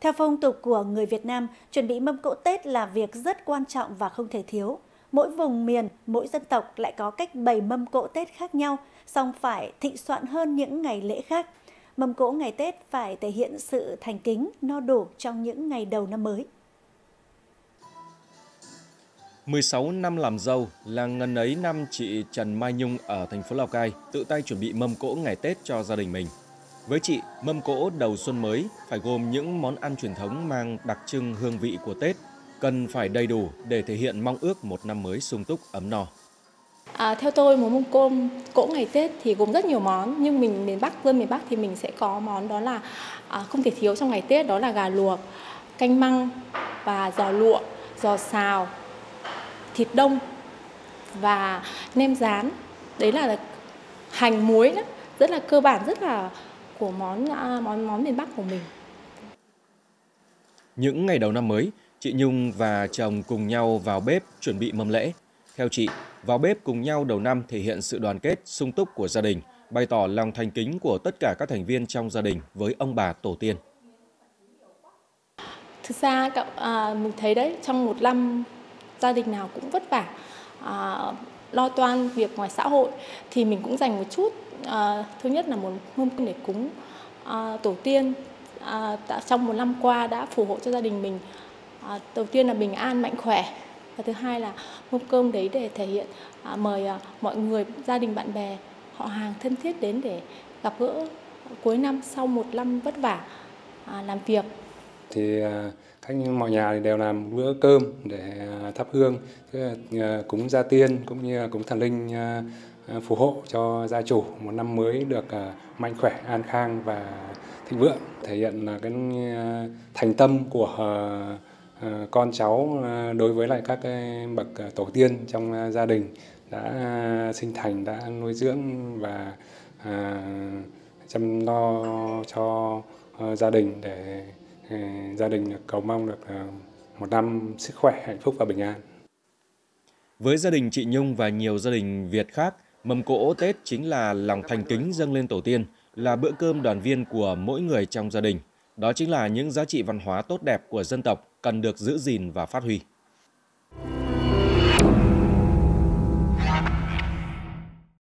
Theo phong tục của người Việt Nam, chuẩn bị mâm cỗ Tết là việc rất quan trọng và không thể thiếu. Mỗi vùng miền, mỗi dân tộc lại có cách bày mâm cỗ Tết khác nhau, song phải thịnh soạn hơn những ngày lễ khác. Mâm cỗ ngày Tết phải thể hiện sự thành kính, no đủ trong những ngày đầu năm mới. 16 năm làm dâu là ngần ấy năm chị Trần Mai Nhung ở thành phố Lào Cai tự tay chuẩn bị mâm cỗ ngày Tết cho gia đình mình. Với chị, mâm cỗ đầu xuân mới phải gồm những món ăn truyền thống mang đặc trưng hương vị của Tết, cần phải đầy đủ để thể hiện mong ước một năm mới sung túc ấm no. Theo tôi, mâm cỗ ngày Tết thì gồm rất nhiều món, nhưng mình dân miền Bắc thì mình sẽ có món đó là không thể thiếu trong ngày Tết, đó là gà luộc, canh măng và giò lụa, giò xào, thịt đông và nem rán. Đấy là hành muối đó, rất là cơ bản, rất là của món miền Bắc của mình. Những ngày đầu năm mới, chị Nhung và chồng cùng nhau vào bếp chuẩn bị mâm lễ. Theo chị, vào bếp cùng nhau đầu năm thể hiện sự đoàn kết, sung túc của gia đình, bày tỏ lòng thành kính của tất cả các thành viên trong gia đình với ông bà tổ tiên. Thực ra mình thấy đấy, trong một năm gia đình nào cũng vất vả, lo toan việc ngoài xã hội, thì mình cũng dành một chút, thứ nhất là một hôm để cúng tổ tiên trong một năm qua đã phù hộ cho gia đình mình. Đầu tiên là bình an, mạnh khỏe, và thứ hai là mâm cơm đấy để thể hiện mời mọi người, gia đình, bạn bè, họ hàng thân thiết đến để gặp gỡ cuối năm sau một năm vất vả làm việc. Thì khách mọi nhà thì đều làm bữa cơm để thắp hương, cúng gia tiên cũng như cúng thần linh phù hộ cho gia chủ một năm mới được mạnh khỏe, an khang và thịnh vượng, thể hiện là cái thành tâm của con cháu đối với lại các bậc tổ tiên trong gia đình đã sinh thành, đã nuôi dưỡng và chăm lo cho gia đình để gia đình cầu mong được một năm sức khỏe, hạnh phúc và bình an. Với gia đình chị Nhung và nhiều gia đình Việt khác, mâm cỗ Tết chính là lòng thành kính dâng lên tổ tiên, là bữa cơm đoàn viên của mỗi người trong gia đình. Đó chính là những giá trị văn hóa tốt đẹp của dân tộc cần được giữ gìn và phát huy.